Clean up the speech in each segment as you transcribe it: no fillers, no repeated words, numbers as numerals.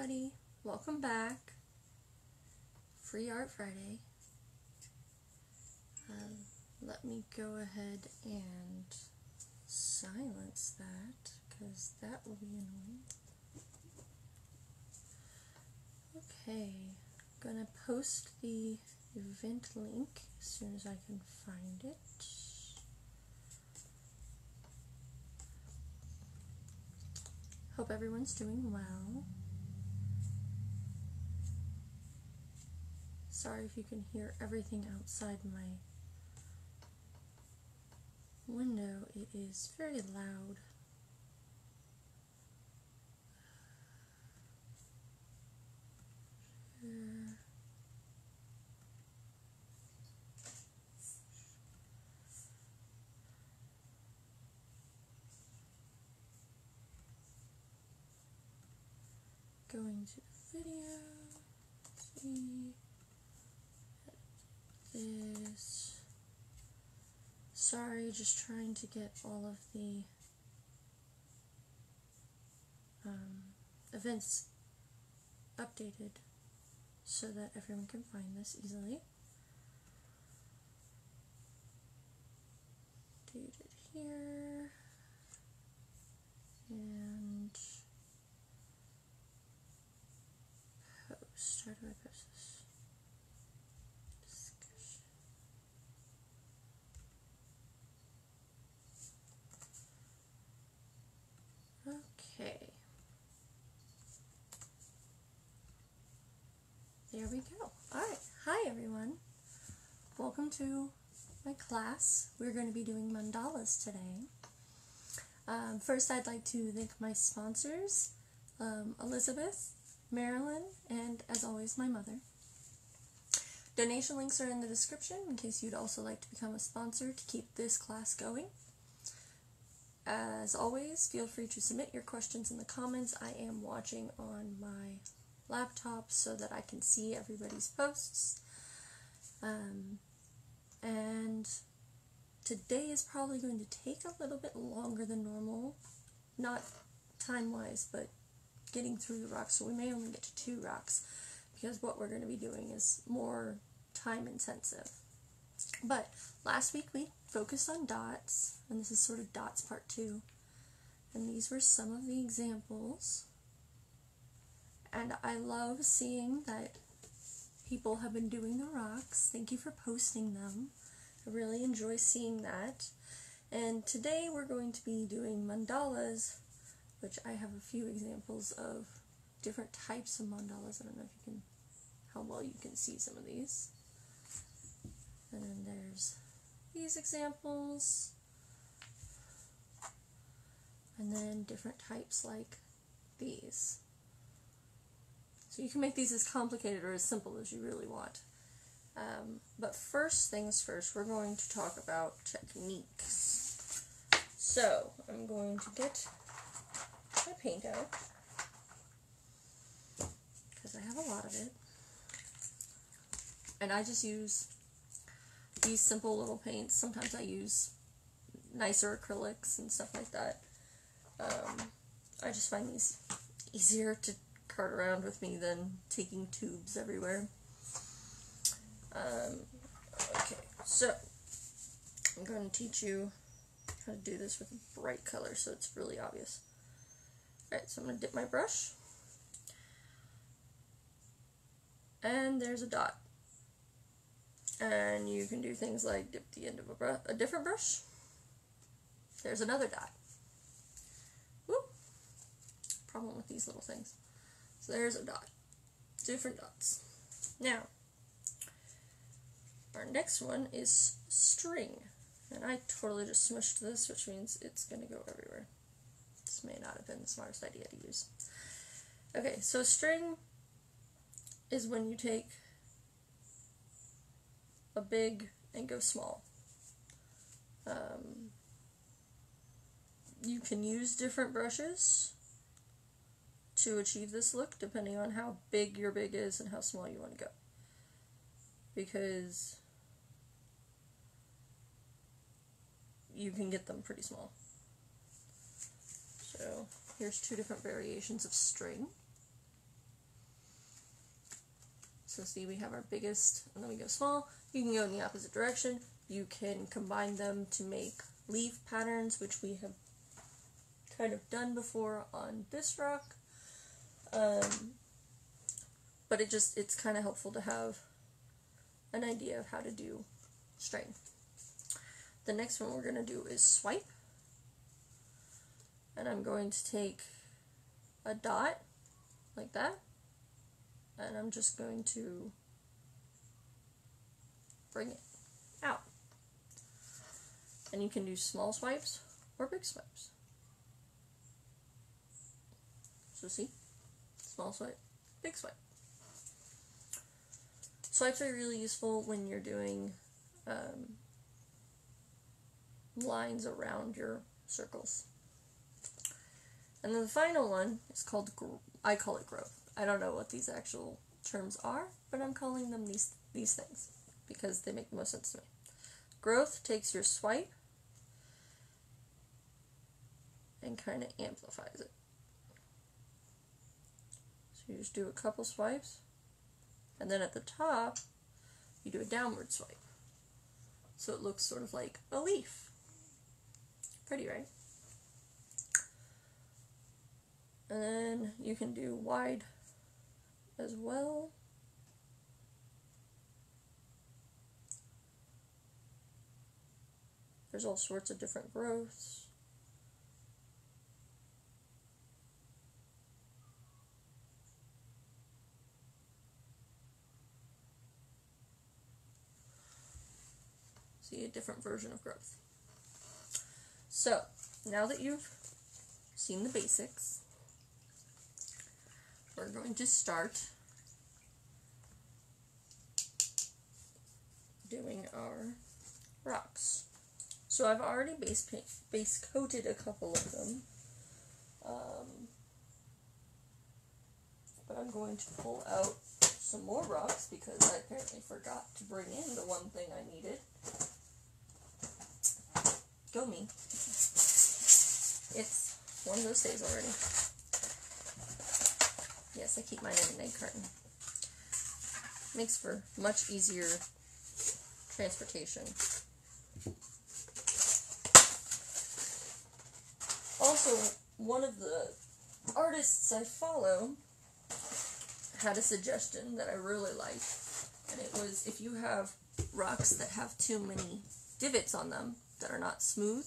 everybody, welcome back. Free Art Friday. Let me go ahead and silence that because that will be annoying. Okay, I'm gonna post the event link as soon as I can find it. Hope everyone's doing well. Sorry if you can hear everything outside my window. It is very loud. Going to the video, see this. Sorry, just trying to get all of the events updated so that everyone can find this easily. Date it here and post. How do I post this? Discussion. Okay. There we go. Alright. Hi everyone. Welcome to my class. We're going to be doing mandalas today. First I'd like to thank my sponsors, Elizabeth, Marilyn, and as always, my mother. Donation links are in the description in case you'd also like to become a sponsor to keep this class going. As always, feel free to submit your questions in the comments. I am watching on my laptop so that I can see everybody's posts. And today is probably going to take a little bit longer than normal. Not time-wise, but getting through the rocks, so we may only get to 2 rocks because what we're going to be doing is more time intensive. But last week we focused on dots, and this is sort of dots part 2, and these were some of the examples, and I love seeing that people have been doing the rocks. Thank you for posting them. I really enjoy seeing that. And today we're going to be doing mandalas, which I have a few examples of different types of mandalas. I don't know if you can, how well you can see some of these. And then there's these examples. And then different types like these. So you can make these as complicated or as simple as you really want. But first things first, we're going to talk about techniques. So I'm going to get my paint out because I have a lot of it, and I just use these simple little paints. Sometimes I use nicer acrylics and stuff like that. I just find these easier to cart around with me than taking tubes everywhere. Okay, so I'm going to teach you how to do this with a bright color so it's really obvious. Alright, so I'm going to dip my brush, and there's a dot, and you can do things like dip the end of a different brush, there's another dot. Whoop! Problem with these little things. So there's a dot. Different dots. Now, our next one is string, and I totally just smushed this, which means it's going to go everywhere. This may not have been the smartest idea to use. Okay, so string is when you take a big and go small. You can use different brushes to achieve this look depending on how big your big is and how small you want to go. Because you can get them pretty small. So here's 2 different variations of string. So see, we have our biggest, and then we go small. You can go in the opposite direction. You can combine them to make leaf patterns, which we have kind of done before on this rock. But it just, it's kind of helpful to have an idea of how to do string. The next one we're going to do is swipe. And I'm going to take a dot like that, and I'm just going to bring it out. And you can do small swipes or big swipes. So see, small swipe, big swipe. Swipes are really useful when you're doing lines around your circles. And then the final one is called, I call it growth. I don't know what these actual terms are, but I'm calling them these things because they make the most sense to me. Growth takes your swipe and kind of amplifies it. So you just do a couple swipes, and then at the top, you do a downward swipe. So it looks sort of like a leaf. Pretty, right? And then you can do wide as well. There's all sorts of different growths. See, a different version of growth. So, now that you've seen the basics, we're going to start doing our rocks. So I've already base coated a couple of them, but I'm going to pull out some more rocks because I apparently forgot to bring in the one thing I needed. Go me. It's one of those days already. Yes, I keep mine in an egg carton. Makes for much easier transportation. Also, one of the artists I follow had a suggestion that I really liked, and it was if you have rocks that have too many divots on them that are not smooth,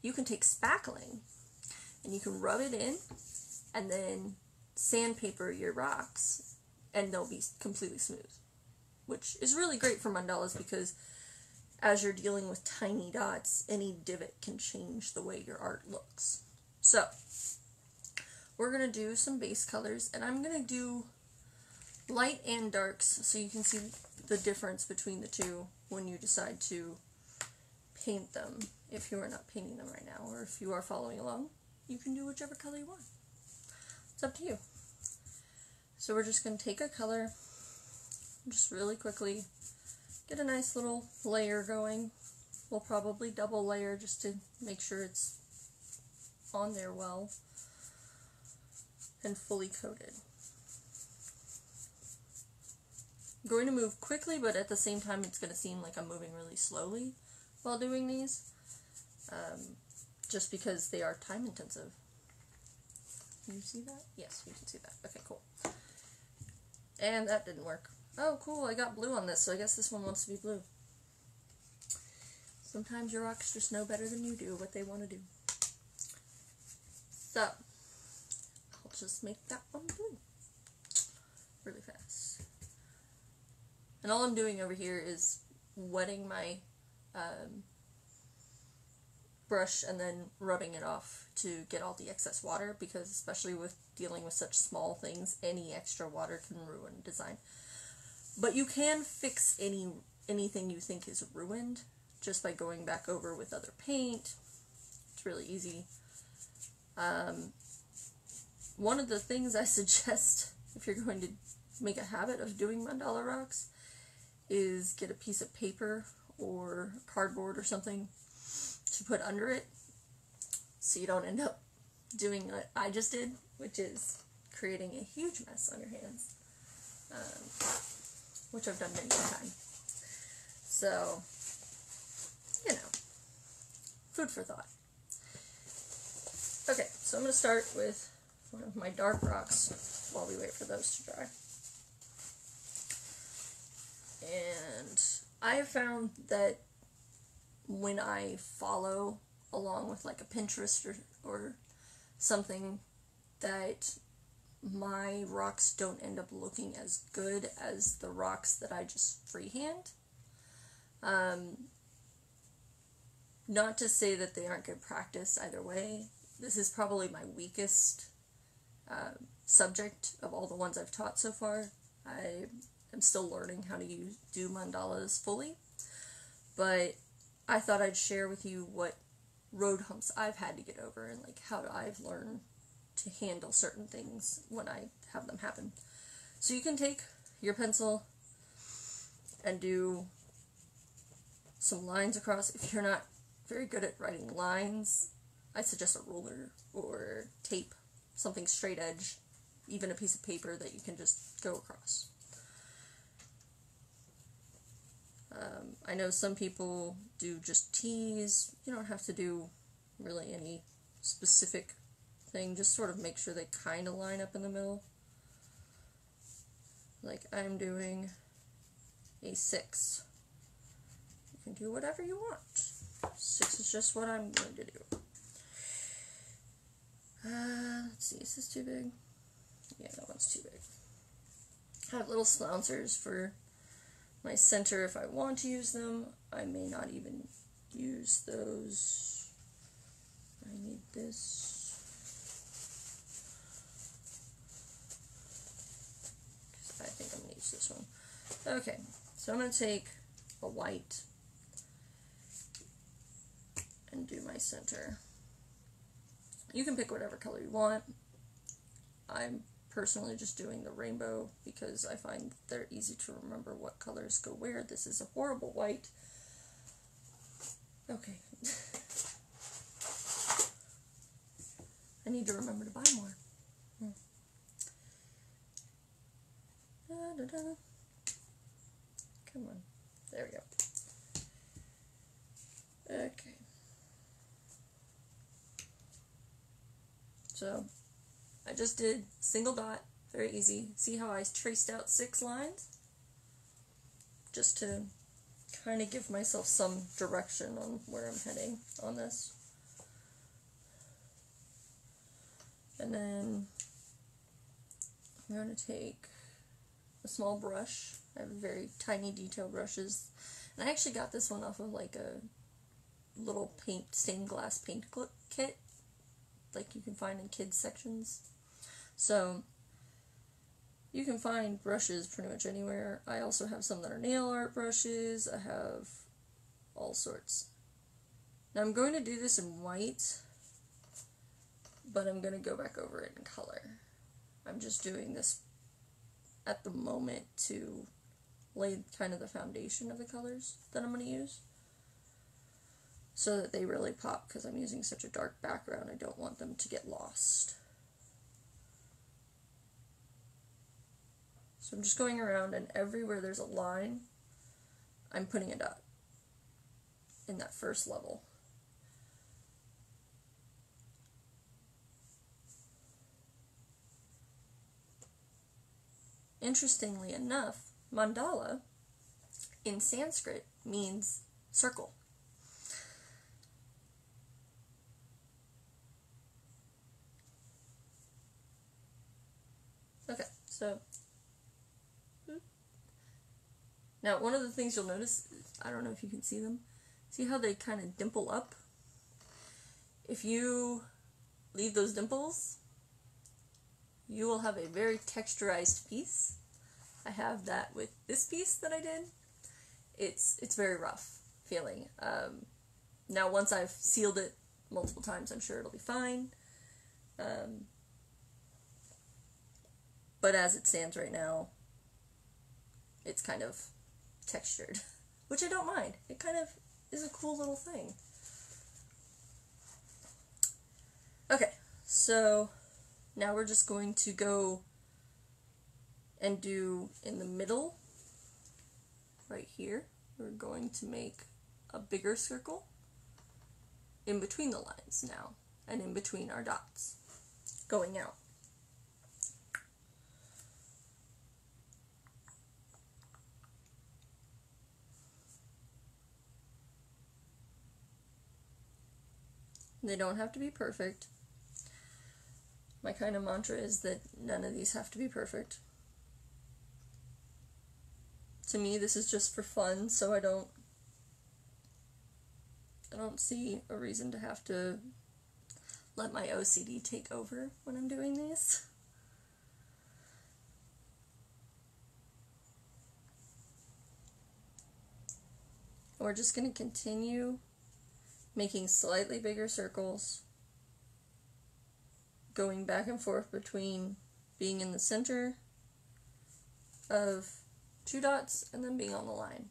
you can take spackling and you can rub it in and then sandpaper your rocks and they'll be completely smooth, which is really great for mandalas because as you're dealing with tiny dots, any divot can change the way your art looks. So we're going to do some base colors, and I'm going to do light and darks so you can see the difference between the two when you decide to paint them. If you are not painting them right now, or if you are following along, you can do whichever color you want. It's up to you. So we're just going to take a color, just really quickly get a nice little layer going. We'll probably double layer just to make sure it's on there well and fully coated. I'm going to move quickly, but at the same time it's going to seem like I'm moving really slowly while doing these, just because they are time intensive. Can you see that? Yes, you can see that. Okay, cool. And that didn't work. Oh, cool, I got blue on this, so I guess this one wants to be blue. Sometimes your rocks just know better than you do what they want to do. So, I'll just make that one blue really fast. And all I'm doing over here is wetting my brush and then rubbing it off to get all the excess water, because especially with dealing with such small things, any extra water can ruin design. But you can fix anything you think is ruined just by going back over with other paint. It's really easy. One of the things I suggest if you're going to make a habit of doing mandala rocks is get a piece of paper or cardboard or something to put under it so you don't end up doing what I just did, which is creating a huge mess on your hands. which I've done many times. So, you know, food for thought. Okay, so I'm going to start with one of my dark rocks while we wait for those to dry. And I have found that when I follow along with like a Pinterest or something, that my rocks don't end up looking as good as the rocks that I just freehand. Not to say that they aren't good practice either way. This is probably my weakest subject of all the ones I've taught so far. I am still learning how to do mandalas fully, but I thought I'd share with you what road humps I've had to get over and like how I've learned to handle certain things when I have them happen. So you can take your pencil and do some lines across. If you're not very good at writing lines, I suggest a ruler or tape, something straight edge, even a piece of paper that you can just go across. I know some people do just T's. You don't have to do really any specific thing, just sort of make sure they kind of line up in the middle. Like I'm doing a 6. You can do whatever you want. 6 is just what I'm going to do. Let's see, is this too big? Yeah, that one's too big. I have little slouncers for my center if I want to use them. I may not even use those. I need this. I think I'm going to use this one. Okay, so I'm going to take a white and do my center. You can pick whatever color you want. I'm personally just doing the rainbow because I find they're easy to remember what colors go where. This is a horrible white. Okay. I need to remember to buy more. Da, da, da. Come on. There we go. Okay. So, I just did single dot, very easy. See how I traced out 6 lines? Just to kind of give myself some direction on where I'm heading on this. And then I'm going to take a small brush. I have very tiny detail brushes. And I actually got this one off of like a little paint, stained glass paint kit, like you can find in kids sections. So you can find brushes pretty much anywhere. I also have some that are nail art brushes. I have all sorts. Now I'm going to do this in white, but I'm going to go back over it in color. I'm just doing this at the moment to lay kind of the foundation of the colors that I'm going to use, so that they really pop, because I'm using such a dark background, I don't want them to get lost. So I'm just going around, and everywhere there's a line, I'm putting a dot in that first level. Interestingly enough, mandala in Sanskrit means circle. Okay, so now one of the things you'll notice, I don't know if you can see them, see how they kind of dimple up? If you leave those dimples, you will have a very texturized piece. I have that with this piece that I did. It's very rough feeling. Now once I've sealed it multiple times, I'm sure it'll be fine. But as it stands right now, it's kind of textured, which I don't mind. It kind of is a cool little thing. Okay, so now we're just going to go and do in the middle right here, we're going to make a bigger circle in between the lines now, and in between our dots, going out. They don't have to be perfect. My kind of mantra is that none of these have to be perfect. To me, this is just for fun, so I don't see a reason to have to let my OCD take over when I'm doing these. We're just going to continue making slightly bigger circles, going back and forth between being in the center of two dots and then being on the line.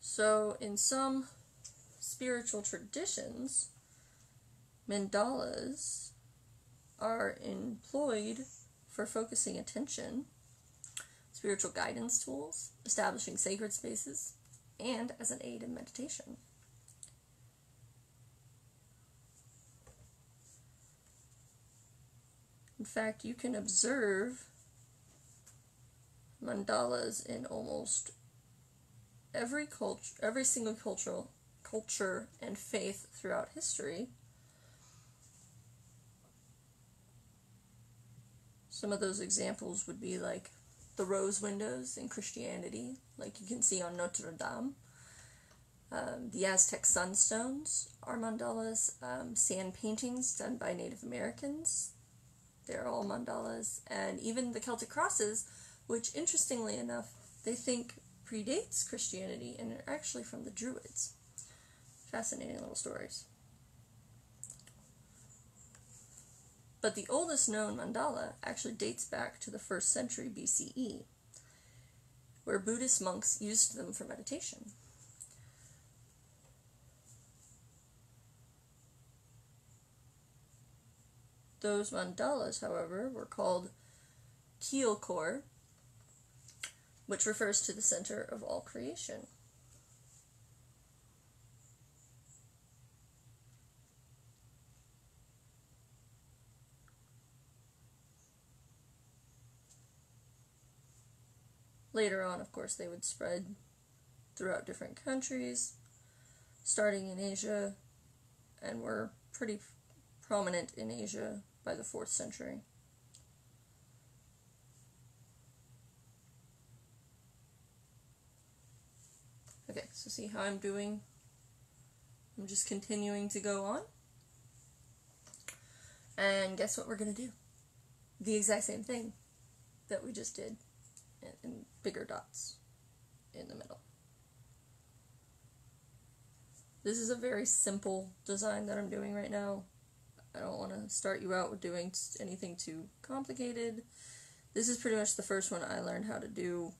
So in some spiritual traditions, mandalas are employed for focusing attention, spiritual guidance tools, establishing sacred spaces, and as an aid in meditation. In fact, you can observe mandalas in almost every culture, every single culture and faith throughout history. Some of those examples would be like the rose windows in Christianity, like you can see on Notre Dame. The Aztec sunstones are mandalas. Sand paintings done by Native Americans, they're all mandalas. And even the Celtic crosses, which interestingly enough, they think predates Christianity and are actually from the Druids. Fascinating little stories. But the oldest known mandala actually dates back to the 1st century BCE, where Buddhist monks used them for meditation. Those mandalas, however, were called Kīlkor, which refers to the center of all creation. Later on, of course, they would spread throughout different countries, starting in Asia, and were pretty prominent in Asia by the 4th century. Okay, so see how I'm doing? I'm just continuing to go on. And guess what we're going to do? The exact same thing that we just did, in bigger dots in the middle. This is a very simple design that I'm doing right now. I don't want to start you out with doing anything too complicated. This is pretty much the first one I learned how to do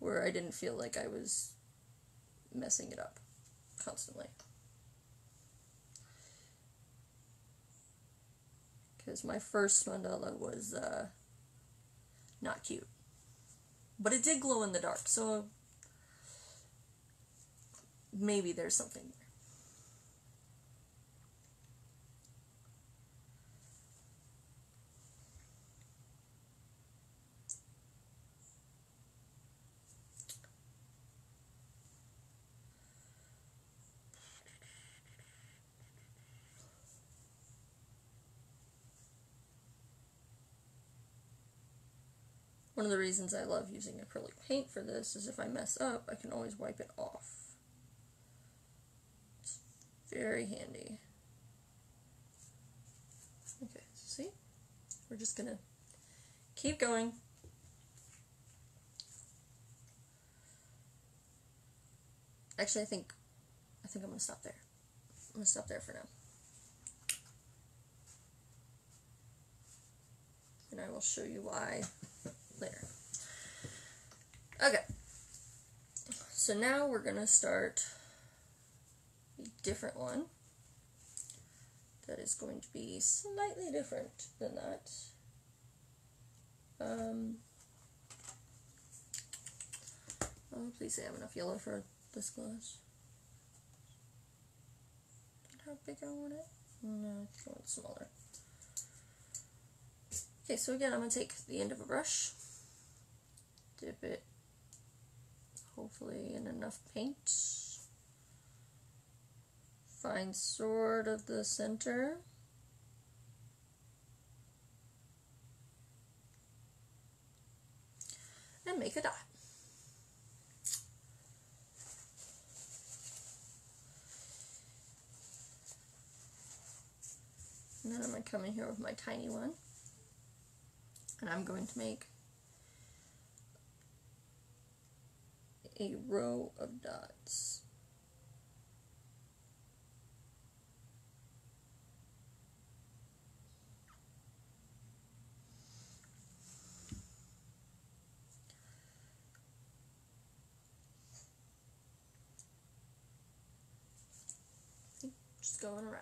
where I didn't feel like I was messing it up constantly. Because my first mandala was not cute. But it did glow in the dark, so maybe there's something there. One of the reasons I love using acrylic paint for this is if I mess up, I can always wipe it off. It's very handy. Okay, so see? We're just gonna keep going. Actually, I think I'm gonna stop there. I'm gonna stop there for now. And I will show you why later. Okay, so now we're gonna start a different one that is going to be slightly different than that. Oh, please, I have enough yellow for this glass. How big I want it? No, I want it smaller. Okay, so again, I'm going to take the end of a brush, dip it, hopefully in enough paint, find sort of the center. And make a dot. And then I'm going to come in here with my tiny one. And I'm going to make a row of dots. Just going around.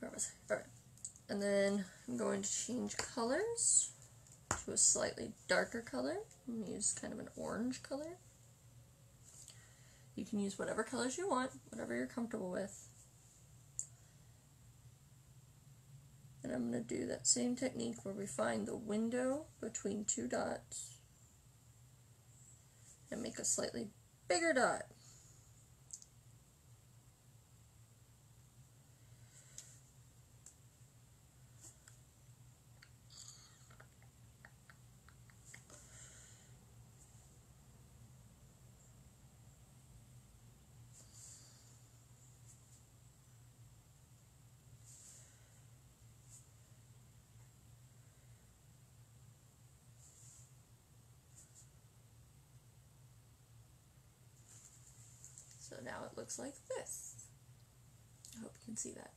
Where was I? Alright. And then I'm going to change colors to a slightly darker color. I'm going to use kind of an orange color. You can use whatever colors you want, whatever you're comfortable with. And I'm going to do that same technique where we find the window between two dots and make a slightly bigger dot. So now it looks like this. I hope you can see that.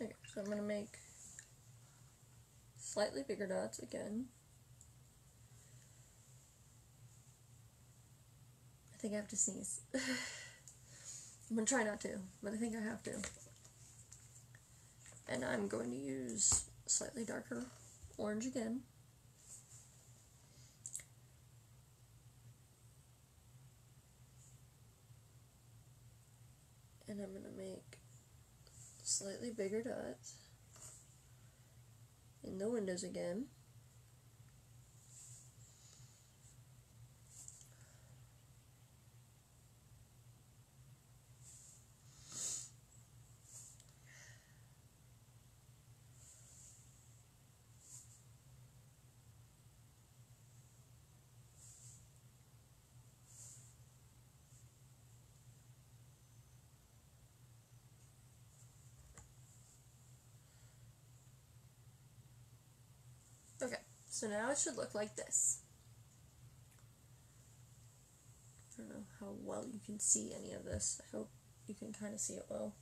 Okay, so I'm going to make slightly bigger dots again. I think I have to sneeze. I'm going to try not to, but I think I have to. And I'm going to use slightly darker orange again. And I'm going to make slightly bigger dots in the windows again. So now it should look like this. I don't know how well you can see any of this. I hope you can kind of see it well.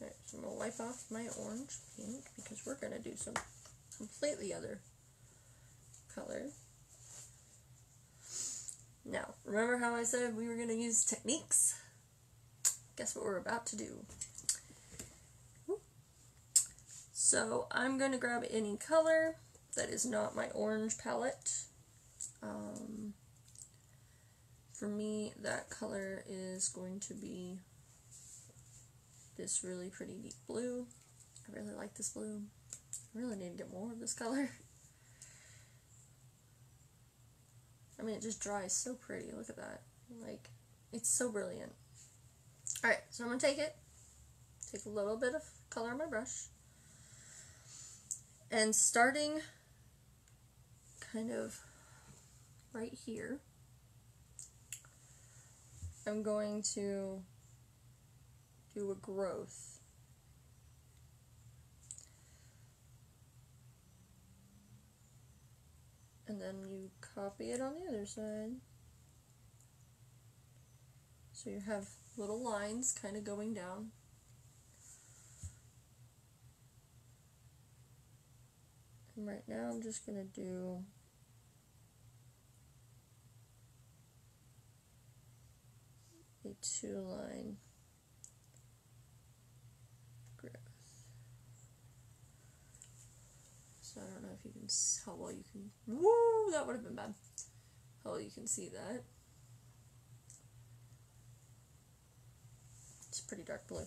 Alright, so I'm going to wipe off my orange paint because we're going to do some completely other color. Now, remember how I said we were going to use techniques? Guess what we're about to do. So I'm going to grab any color that is not my orange palette. For me, that color is going to be this really pretty deep blue. I really like this blue. I really need to get more of this color. I mean, it just dries so pretty. Look at that. Like, it's so brilliant. Alright, so I'm going to take a little bit of color on my brush, and starting kind of right here, I'm going to do a growth. And then you copy it on the other side. So you have little lines kind of going down. Right now I'm just going to do a two-line grid. So I don't know if you can, how well you can, woo, that would have been bad, how well you can see that. It's pretty dark blue.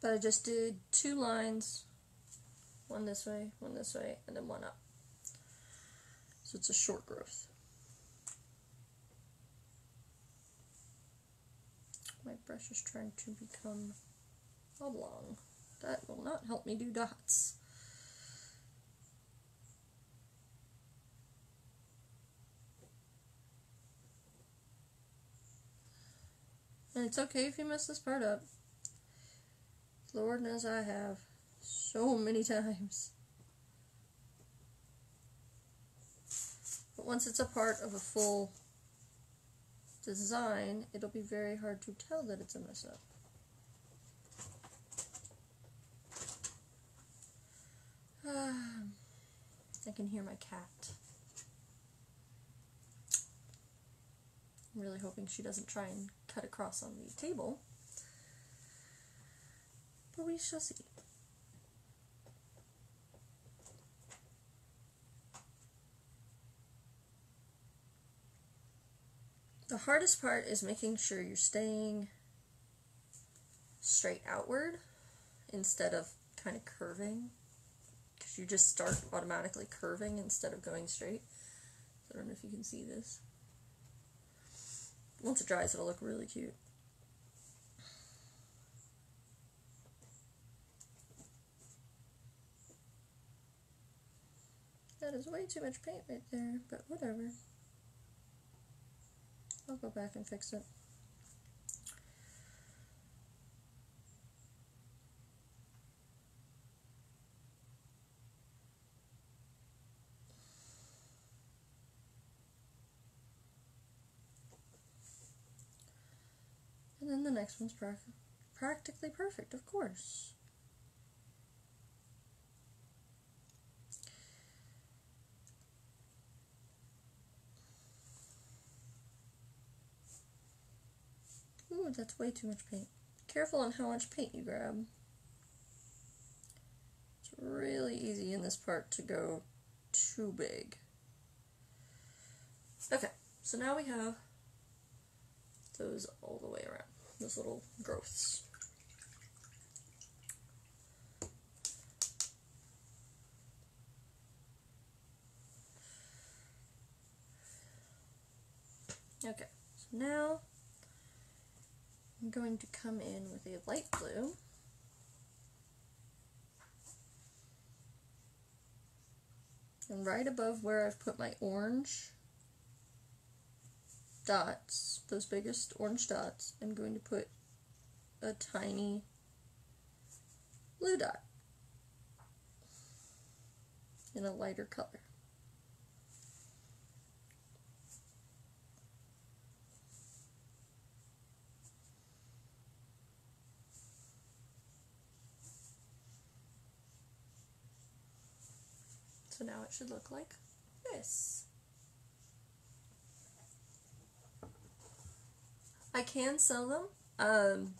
But I just did two lines, one this way, and then one up. So it's a short growth. My brush is trying to become oblong. That will not help me do dots. And it's okay if you mess this part up. Lord knows I have so many times. But once it's a part of a full design, it'll be very hard to tell that it's a mess up. I can hear my cat. I'm really hoping she doesn't try and cut across on the table. But we shall see. The hardest part is making sure you're staying straight outward instead of kind of curving, because you just start automatically curving instead of going straight. So I don't know if you can see this. Once it dries, it'll look really cute. That is way too much paint right there, but whatever. I'll go back and fix it. And then the next one's practically perfect, of course. Ooh, that's way too much paint. Careful on how much paint you grab. It's really easy in this part to go too big. Okay, so now we have those all the way around, those little growths. Okay, so now I'm going to come in with a light blue. And right above where I've put my orange dots, those biggest orange dots, I'm going to put a tiny blue dot in a lighter color. So now it should look like this. I can sell them.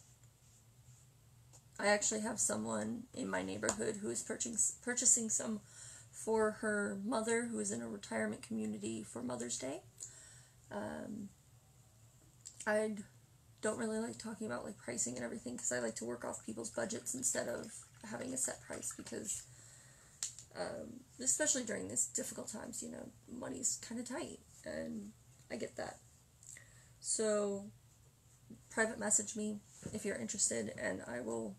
I actually have someone in my neighborhood who is purchasing some for her mother, who is in a retirement community for Mother's Day. I don't really like talking about like pricing and everything, because I like to work off people's budgets instead of having a set price, because especially during these difficult times, you know, money's kind of tight, and I get that. So, private message me if you're interested, and I will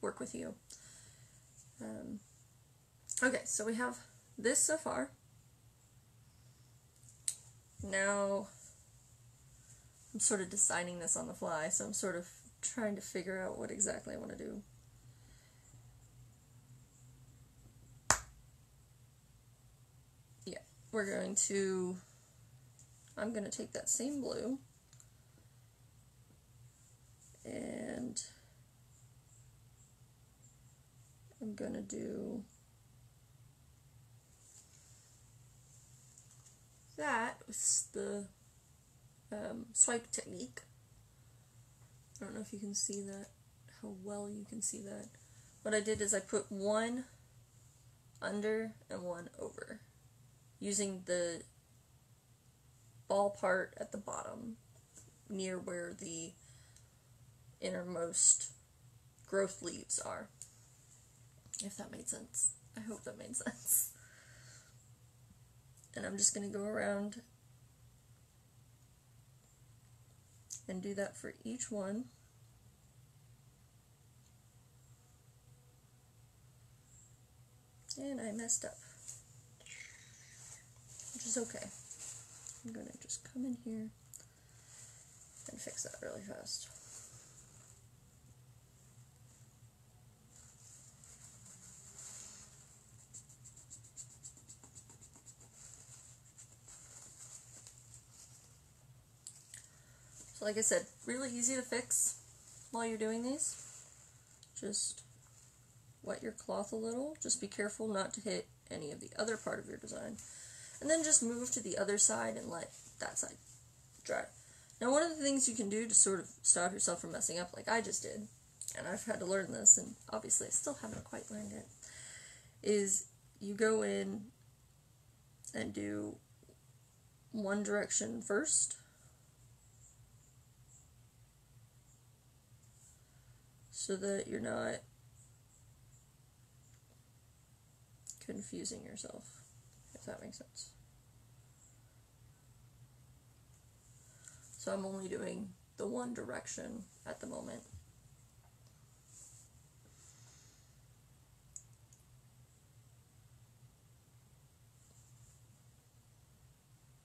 work with you. Okay, so we have this so far. Now, I'm sort of deciding this on the fly, so I'm sort of trying to figure out what exactly I want to do. We're going to, I'm going to take that same blue and I'm going to do that with the swipe technique. I don't know if you can see that, how well you can see that. What I did is I put one under and one over, using the ball part at the bottom, near where the innermost growth leaves are. If that made sense. I hope that made sense. And I'm just going to go around and do that for each one. And I messed up, which is okay. I'm going to just come in here and fix that really fast. So like I said, really easy to fix while you're doing these. Just wet your cloth a little. Just be careful not to hit any of the other part of your design. And then just move to the other side and let that side dry. Now, one of the things you can do to sort of stop yourself from messing up, like I just did, and I've had to learn this, and obviously I still haven't quite learned it, is you go in and do one direction first. So that you're not confusing yourself, if that makes sense. So I'm only doing the one direction at the moment.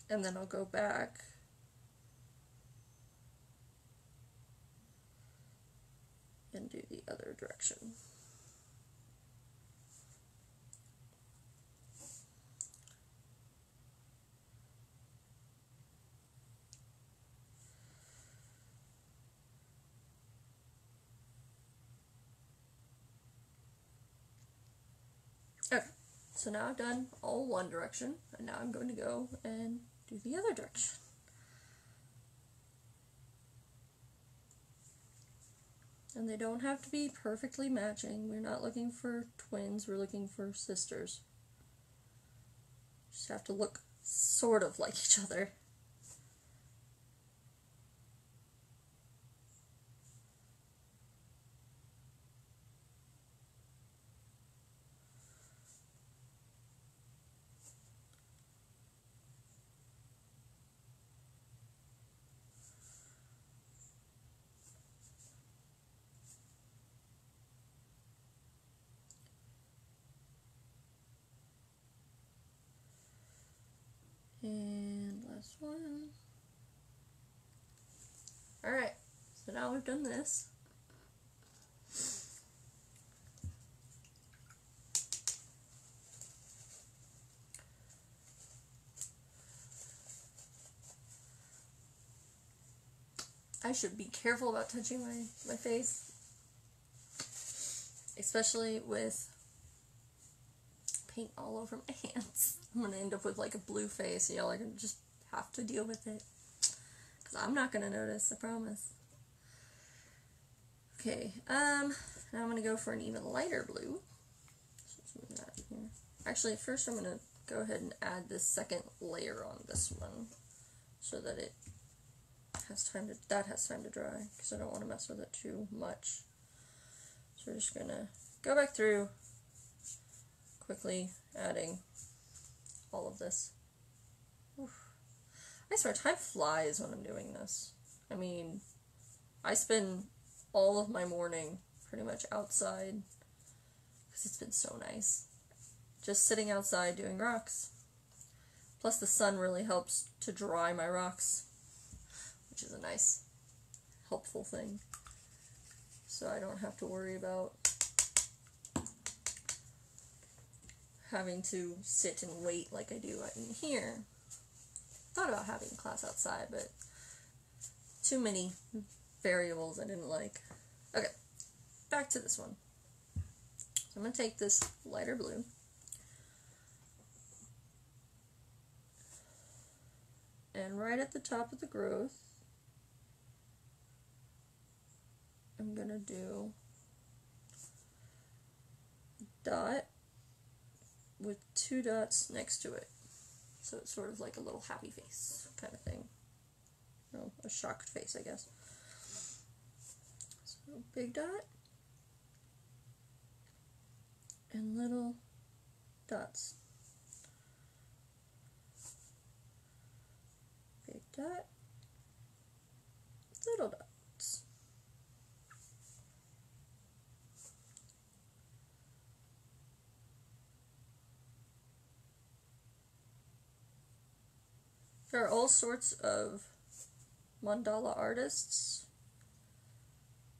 And then I'll go back and do the other direction. Okay, so now I've done all one direction, and now I'm going to go and do the other direction. And they don't have to be perfectly matching. We're not looking for twins, we're looking for sisters. Just have to look sort of like each other. And last one. Alright, so now we've done this. I should be careful about touching my face, especially with paint all over my hands. I'm gonna end up with like a blue face, y'all are gonna just have to deal with it. Cause I'm not gonna notice, I promise. Okay, now I'm gonna go for an even lighter blue. So let's move that here. Actually, first I'm gonna go ahead and add this second layer on this one so that it has time to dry, because I don't want to mess with it too much. So we're just gonna go back through, quickly adding all of this. Oof. I swear, time flies when I'm doing this. I mean, I spend all of my morning pretty much outside because it's been so nice. Just sitting outside doing rocks. Plus the sun really helps to dry my rocks, which is a nice, helpful thing. So I don't have to worry about having to sit and wait like I do in here. Thought about having class outside, but too many variables I didn't like. Okay, back to this one. So I'm going to take this lighter blue and right at the top of the growth, I'm going to do a dot with two dots next to it. So it's sort of like a little happy face kind of thing. No, a shocked face, I guess. So big dot and little dots. Big dot, little dot. There are all sorts of mandala artists.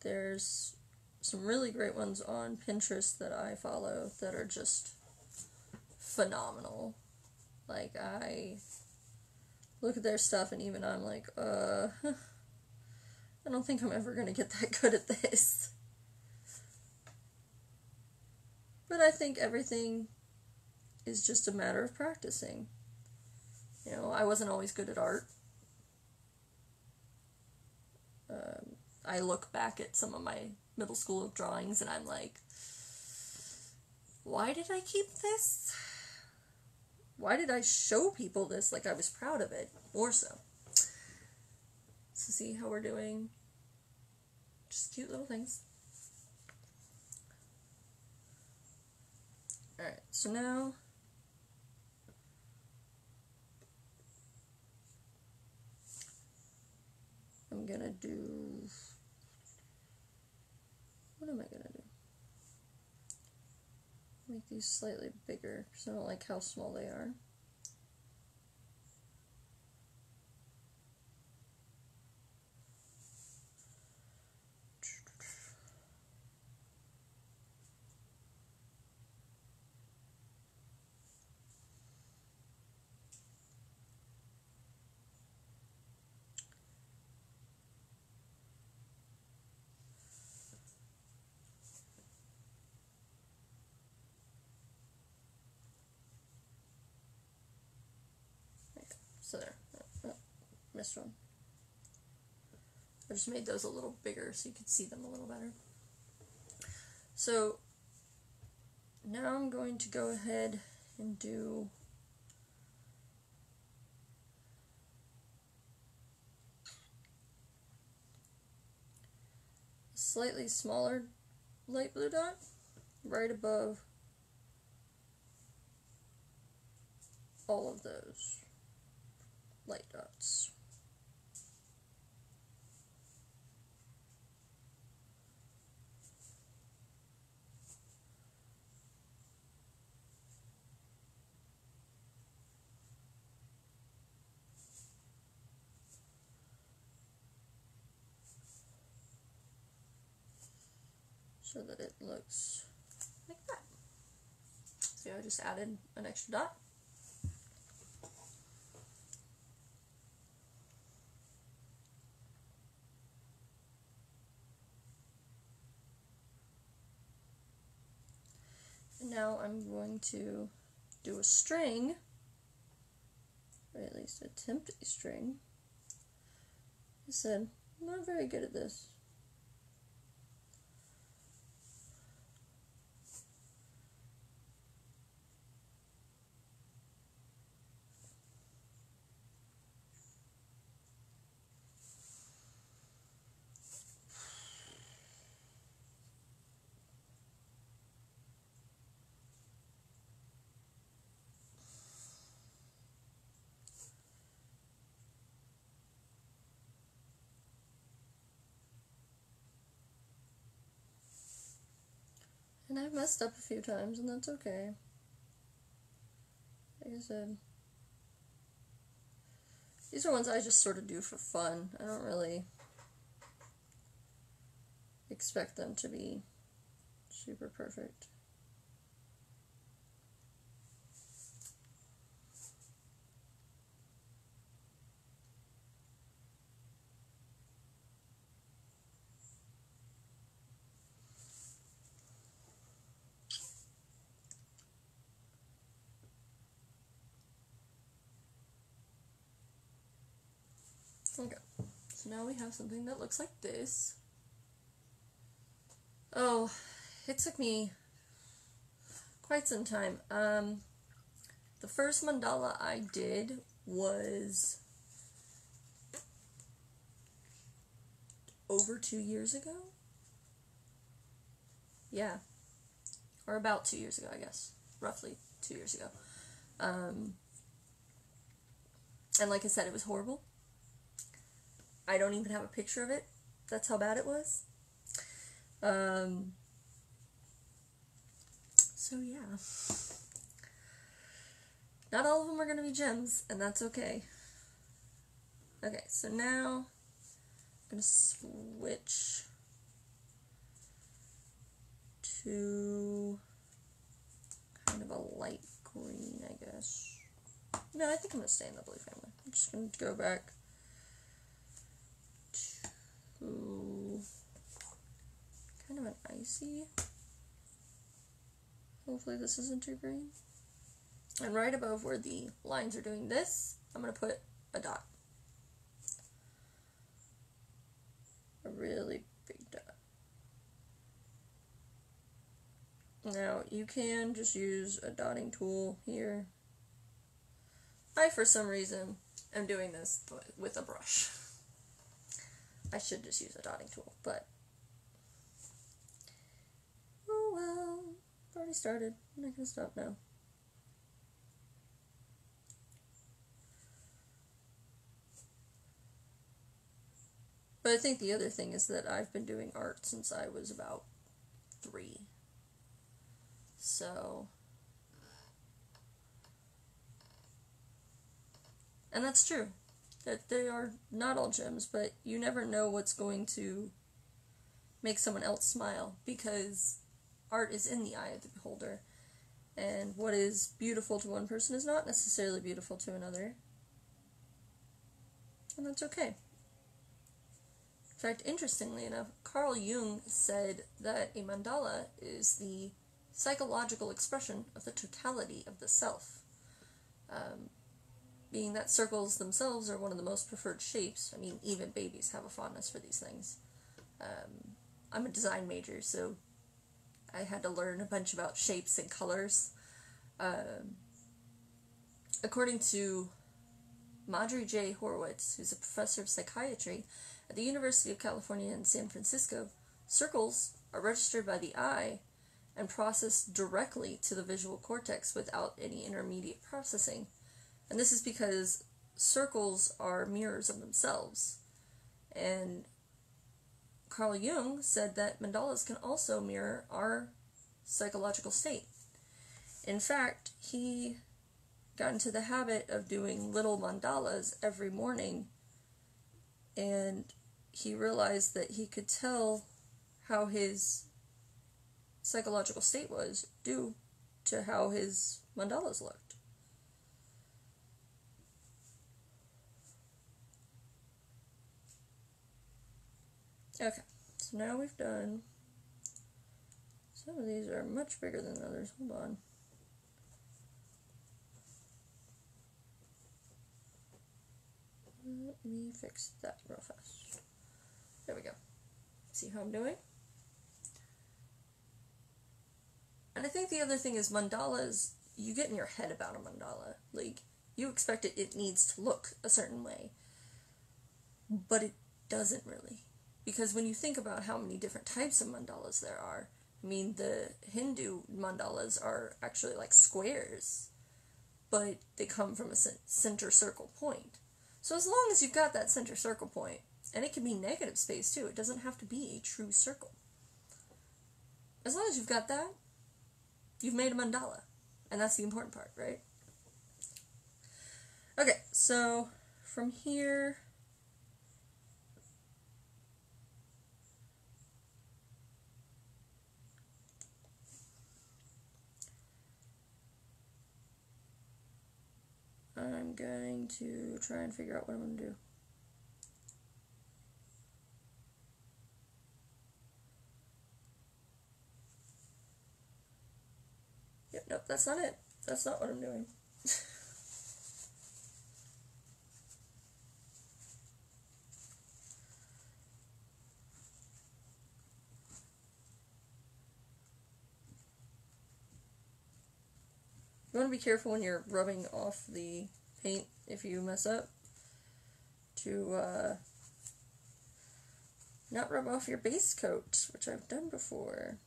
There's some really great ones on Pinterest that I follow that are just phenomenal. Like, I look at their stuff and even I'm like, I don't think I'm ever going to get that good at this. But I think everything is just a matter of practicing. You know, I wasn't always good at art. I look back at some of my middle school drawings and I'm like, why did I keep this? Why did I show people this? Like, I was proud of it, more so. So see how we're doing? Just cute little things. Alright, so now I'm gonna do, what am I gonna do? Make these slightly bigger because I don't like how small they are. So there, oh, missed one. I just made those a little bigger so you could see them a little better. So now I'm going to go ahead and do a slightly smaller light blue dot right above all of those light dots. So that it looks like that. So I just added an extra dot. Now I'm going to do a string, or at least attempt a string. I said, I'm not very good at this. And I've messed up a few times, and that's okay. Like I said, these are ones I just sort of do for fun. I don't really expect them to be super perfect. Okay, so now we have something that looks like this. Oh, it took me quite some time. The first mandala I did was over 2 years ago? Yeah. Or about 2 years ago, I guess. Roughly 2 years ago. And like I said, it was horrible. I don't even have a picture of it. That's how bad it was. So yeah. Not all of them are going to be gems, and that's okay. Okay, so now I'm going to switch to kind of a light green, I guess. No, I think I'm going to stay in the blue family. I'm just going to go back to kind of an icy. Hopefully this isn't too green. And right above where the lines are doing this, I'm going to put a dot. A really big dot. Now, you can just use a dotting tool here. I, for some reason, am doing this with a brush. I should just use a dotting tool, but... oh well, I've already started. I'm not going to stop now. But I think the other thing is that I've been doing art since I was about 3. So. And that's true. That they are not all gems, but you never know what's going to make someone else smile. Because art is in the eye of the beholder. And what is beautiful to one person is not necessarily beautiful to another. And that's okay. In fact, interestingly enough, Carl Jung said that a mandala is the psychological expression of the totality of the self, being that circles themselves are one of the most preferred shapes. I mean, even babies have a fondness for these things. I'm a design major, so I had to learn a bunch about shapes and colors. According to Madri J. Horowitz, who's a professor of psychiatry at the University of California in San Francisco, circles are registered by the eye and processed directly to the visual cortex without any intermediate processing. And this is because circles are mirrors of themselves. And Carl Jung said that mandalas can also mirror our psychological state. In fact, he got into the habit of doing little mandalas every morning, and he realized that he could tell how his psychological state was due to how his mandalas looked. Okay, so now we've done... some of these are much bigger than others. Hold on. Let me fix that real fast. There we go. See how I'm doing? And I think the other thing is mandalas, you get in your head about a mandala. Like, you expect it needs to look a certain way. But it doesn't really. Because when you think about how many different types of mandalas there are, I mean, the Hindu mandalas are actually like squares, but they come from a center circle point. So as long as you've got that center circle point, and it can be negative space too, it doesn't have to be a true circle. As long as you've got that, you've made a mandala. And that's the important part, right? Okay, so from here, I'm going to try and figure out what I'm going to do. Yep, nope, that's not it. That's not what I'm doing. You want to be careful when you're rubbing off the paint if you mess up to not rub off your base coat, which I've done before.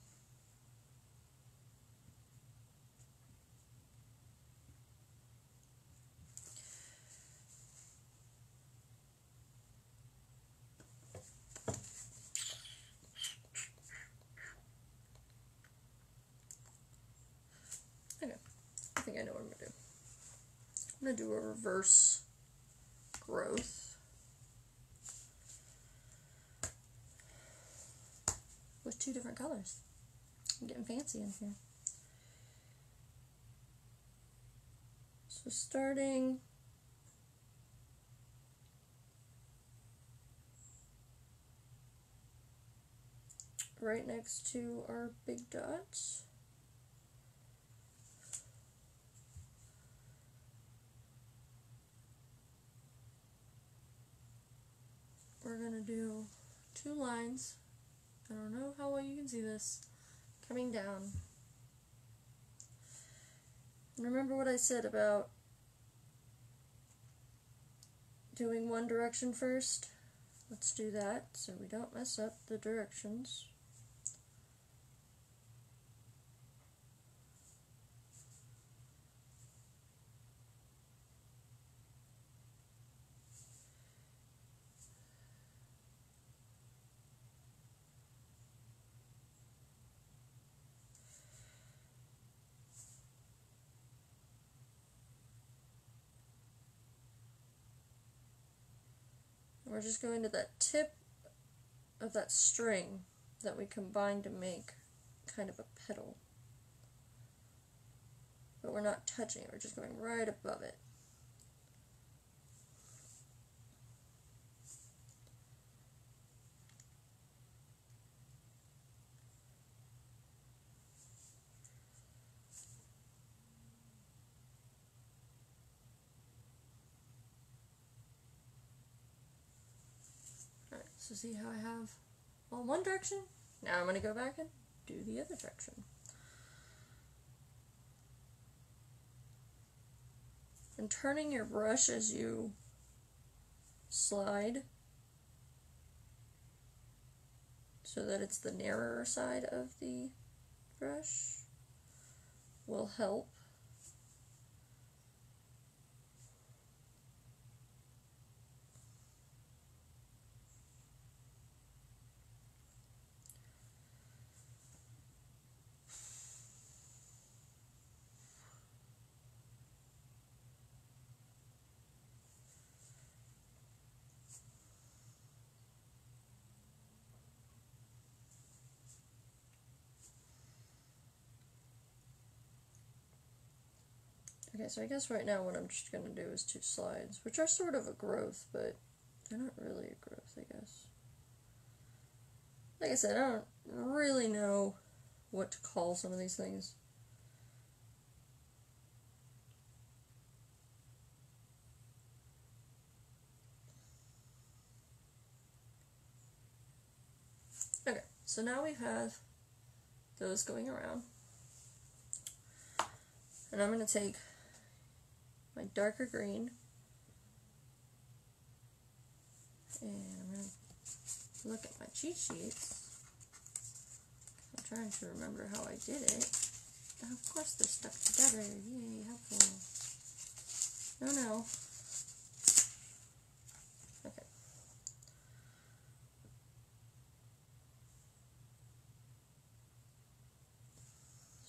I know what I'm going to do. I'm going to do a reverse growth with two different colors. I'm getting fancy in here. So starting right next to our big dots. We're gonna do two lines. I don't know how well you can see this, coming down. And remember what I said about doing one direction first? Let's do that so we don't mess up the directions. We're just going to that tip of that string that we combined to make kind of a petal. But we're not touching it, we're just going right above it. So see how I have all one direction? Now I'm going to go back and do the other direction. And turning your brush as you slide so that it's the narrower side of the brush will help. Okay, so I guess right now what I'm just going to do is two slides, which are sort of a growth, but they're not really a growth, I guess. Like I said, I don't really know what to call some of these things. Okay, so now we have those going around. And I'm going to take my darker green, and I'm going to look at my cheat sheets. I'm trying to remember how I did it. Oh, of course they're stuck together. Yay, helpful. No, no. Okay.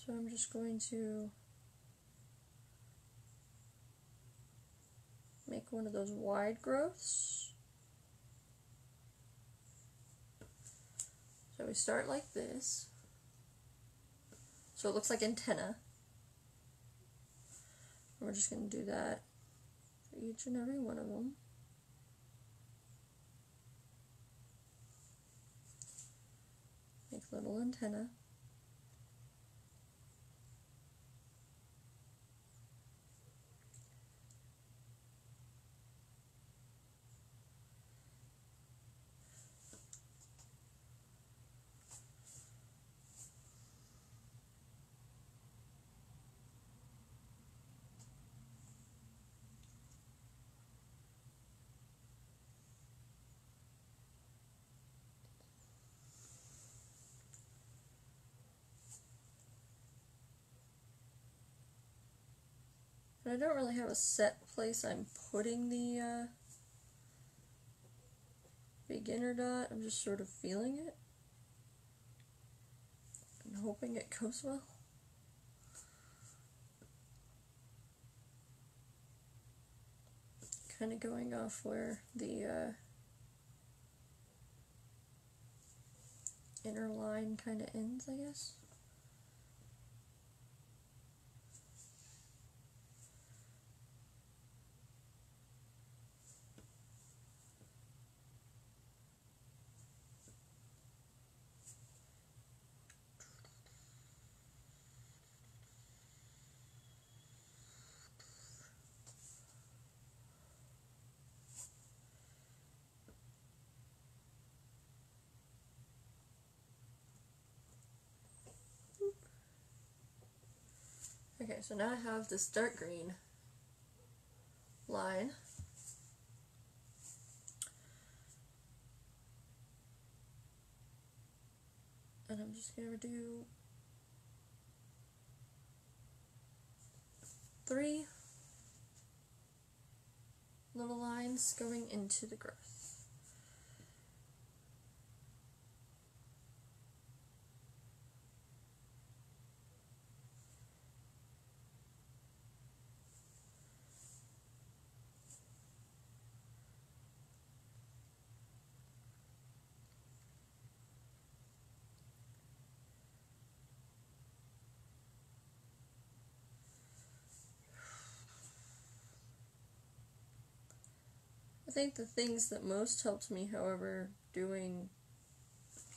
So I'm just going to make one of those wide growths. So we start like this. So it looks like antenna. And we're just going to do that for each and every one of them. Make little antenna. And I don't really have a set place I'm putting the beginner dot. I'm just sort of feeling it and hoping it goes well. Kind of going off where the inner line kind of ends, I guess. Okay, so now I have this dark green line. And I'm just going to do 3 little lines going into the growth. I think the things that most helped me, however, doing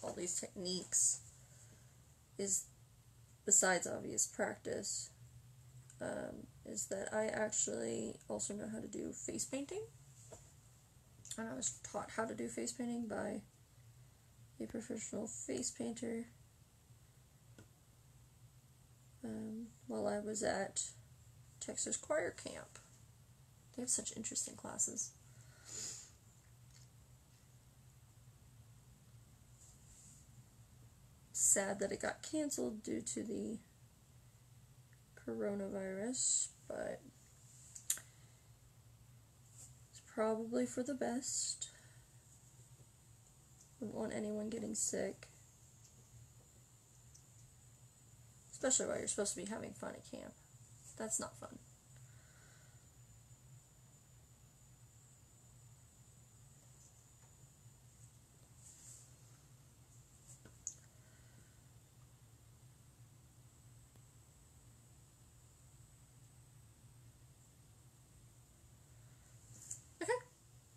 all these techniques is, besides obvious practice, is that I actually also know how to do face painting. And I was taught how to do face painting by a professional face painter while I was at Texas Choir Camp. They have such interesting classes. Sad that it got canceled due to the coronavirus, but it's probably for the best. Wouldn't want anyone getting sick, especially while you're supposed to be having fun at camp. That's not fun.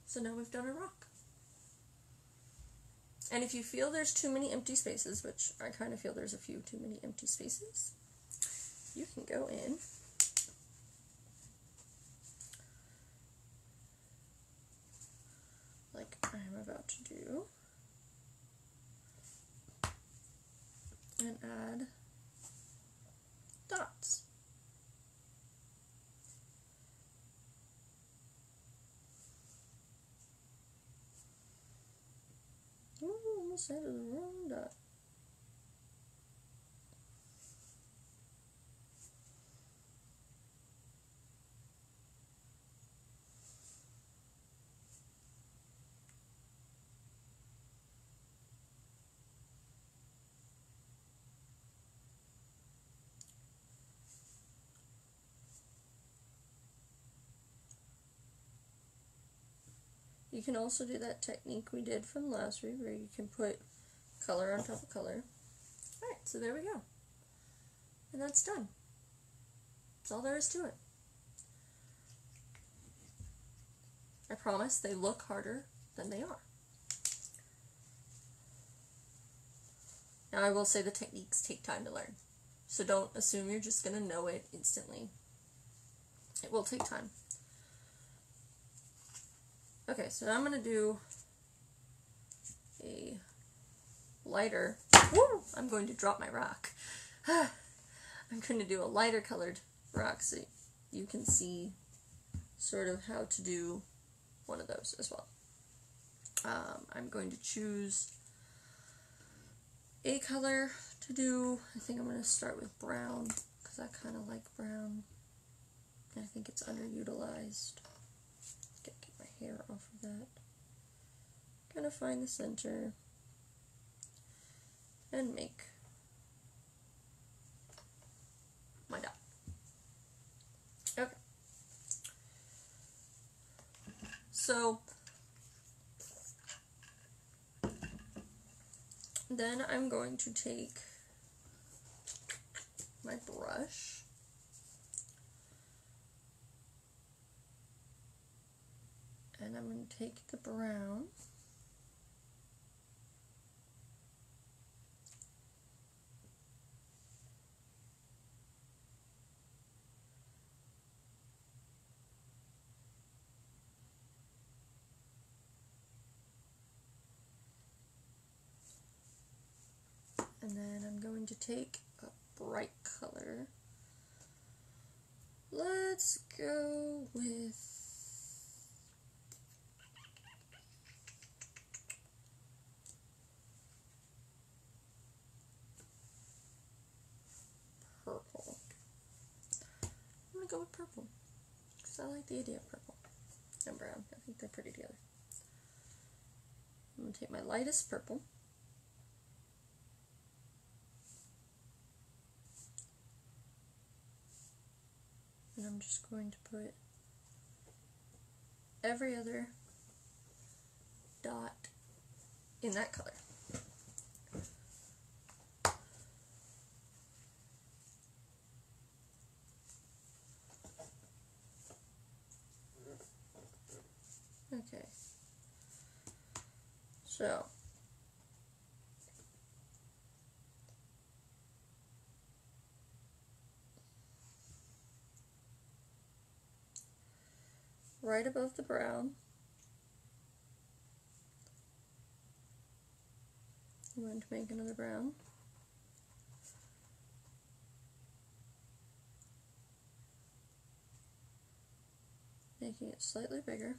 So now we've done a rock. And if you feel there's too many empty spaces, which I kind of feel there's a few too many empty spaces, you can go in like I'm about to do and add dots. Added the wrong dot. You can also do that technique we did from last week where you can put color on top of color. Alright, so there we go. And that's done. That's all there is to it. I promise they look harder than they are. Now I will say the techniques take time to learn. So don't assume you're just going to know it instantly. It will take time. Okay, so I'm going to do a lighter, woo, I'm going to drop my rock. I'm going to do a lighter colored rock so you can see sort of how to do one of those as well. I'm going to choose a color to do. I think I'm going to start with brown because I kind of like brown. and I think it's underutilized. Get my hair off of that. Kind of find the center and make my dot. Okay. So then I'm going to take my brush and I'm going to take the brown and then I'm going to take a bright color. Let's go with purple. I'm gonna go with purple because I like the idea of purple and brown. I think they're pretty together. I'm gonna take my lightest purple and I'm just going to put every other dot in that color. Okay, so right above the brown, I'm going to make another brown. Making it slightly bigger.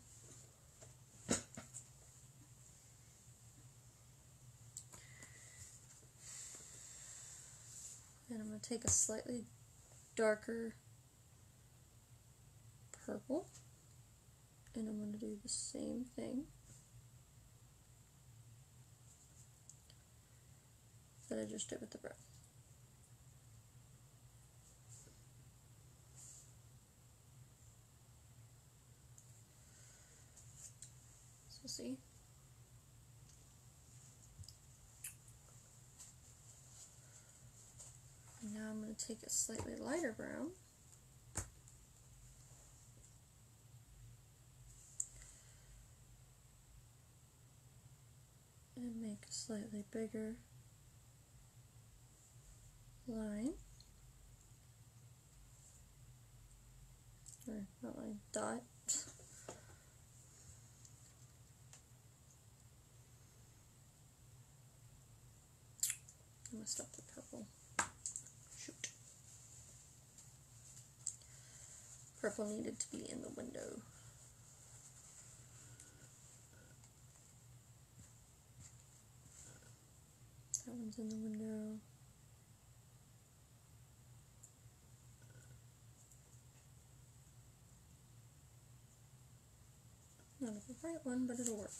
And I'm going to take a slightly darker purple. And I'm going to do the same thing that I just did with the brown. So see? And now I'm going to take a slightly lighter brown. Make a slightly bigger line, or not line, dot. I messed up the purple. Shoot. Purple needed to be in the window. That one's in the window. Not the right one, but it'll work.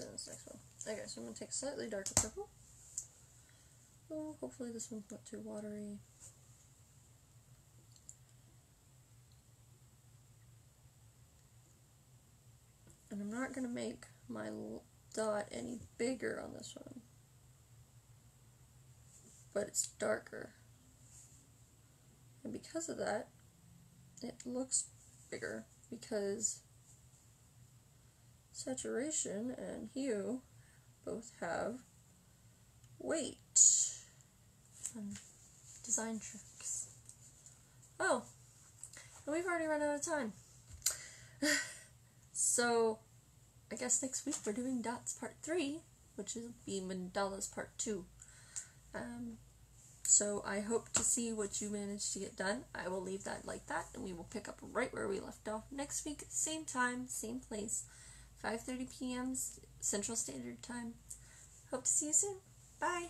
In this next one. Okay, so I'm going to take a slightly darker purple. Oh, hopefully this one's not too watery. And I'm not going to make my dot any bigger on this one, but it's darker. And because of that, it looks bigger because saturation and hue both have weight. Fun design tricks. Oh, and we've already run out of time. So I guess next week we're doing dots part 3, which will be mandalas part 2. So I hope to see what you manage to get done. I will leave that like that, and we will pick up right where we left off next week. Same time, same place, 5:30 p.m. Central Standard Time. Hope to see you soon. Bye!